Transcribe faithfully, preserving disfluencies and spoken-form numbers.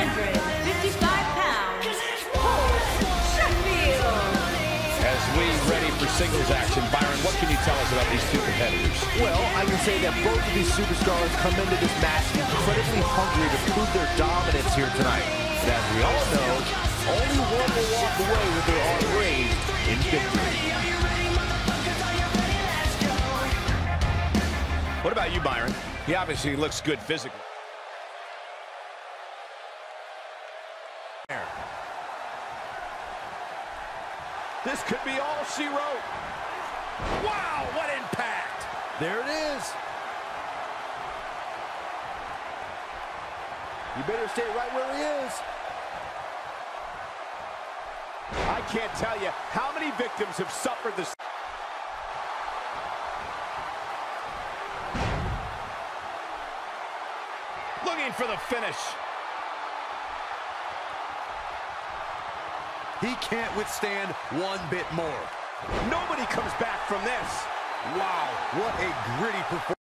one hundred fifty-five pounds, Sheffield. As we ready for singles action, Byron, what can you tell us about these two competitors? Well, I can say that both of these superstars come into this match incredibly hungry to prove their dominance here tonight. And as we all know, only one will walk away with their own reign in victory. What about you, Byron? He obviously looks good physically. This could be all she wrote. Wow, what impact! There it is. You better stay right where he is. I can't tell you how many victims have suffered this. Looking for the finish. He can't withstand one bit more. Nobody comes back from this. Wow, what a gritty performance.